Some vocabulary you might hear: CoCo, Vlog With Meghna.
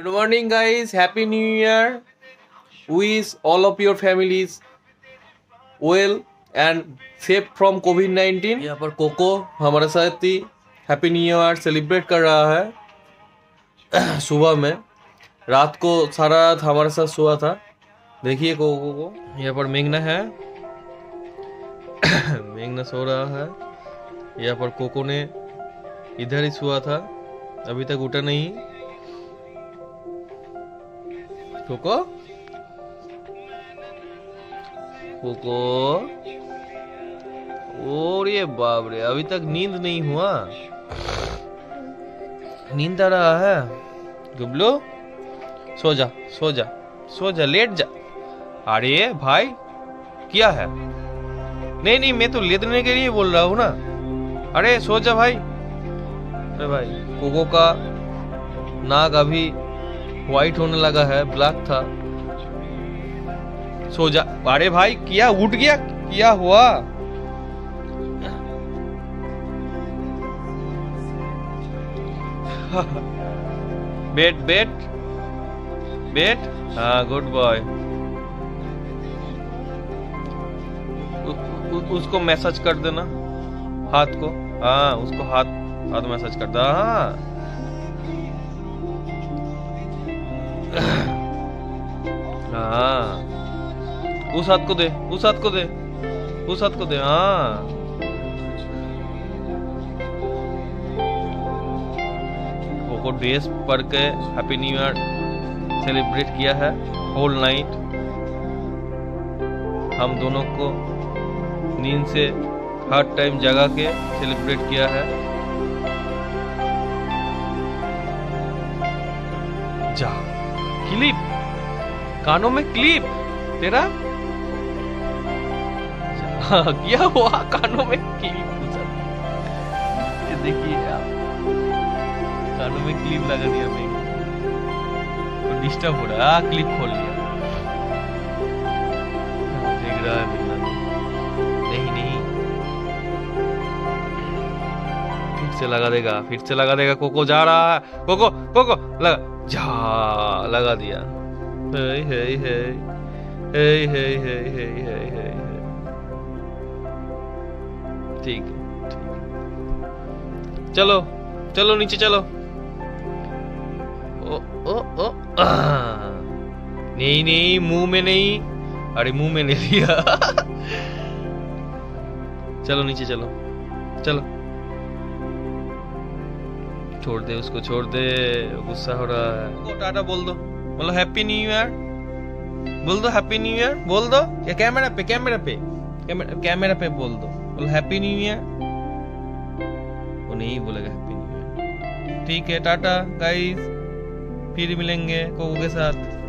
Good morning guys, happy new year. Wish all of your families well and safe from COVID-19. यहाँ पर Coco हमारे साथ ही happy new year celebrate कर रहा है। सुबह में, रात को सारा रात हमारे साथ सोया था। देखिए कोको को, यहाँ पर मेघना है, मेघना सो रहा है। यहाँ पर कोको ने इधर ही सोया था, अभी तक उठा नहीं। कोको कोको, ओरे बाप रे, अभी तक नींद नहीं हुआ, नींद आ रहा है। गुबलू सो जा, सो जा, सो जा, लेट जा। अरे भाई क्या है, नहीं मैं तो लेटने के लिए बोल रहा हूँ ना। अरे सो जा भाई। अरे भाई, कोको का नाक अभी व्हाइट होने लगा है, ब्लैक था। सो जा। अरे भाई क्या उठ गया, क्या हुआ? बैठ बैठ बैठ, हाँ गुड बॉय। उसको मैसेज कर देना हाथ को, हाँ उसको हाथ मैसेज कर दे। हाँ हाँ, उस हाथ को दे, उस हाथ को दे, उस हाथ को दे। हाँ कोको ड्रेस पहन के हैप्पी न्यू ईयर सेलिब्रेट किया है। होल नाइट हम दोनों को नींद से हर टाइम जगा के सेलिब्रेट किया है। जा, क्लिप कानों में, क्लिप तेरा क्या हुआ? कानों में क्लिप, ये देखिए आप, कानों में क्लिप लगा दिया मैं तो डिस्टर्ब हो रहा। क्लिप खोल लिया, देख रहा है मेरा। नहीं फिर से लगा देगा। कोको जा रहा है, कोको लगा, जा लगा दिया। हे हे हे हे हे हे हे हे हे, ठीक ठीक, चलो चलो नीचे चलो। ओ ओ ओ, नहीं मुंह में नहीं, अरे मुंह में ले लिया। चलो नीचे चलो, चलो छोड़ दे उसको, छोड़ दे, गुस्सा हो रहा है। कोको टाटा बोल दो, बोलो हैप्पी न्यू ईयर बोल दो, हैप्पी न्यू ईयर बोल दो। या कैमरा पे बोल दो, बोलो हैप्पी न्यू ईयर। वो नहीं बोलेगा हैप्पी न्यू ईयर। ठीक है, टाटा गाइस, फिर मिलेंगे कोको के साथ।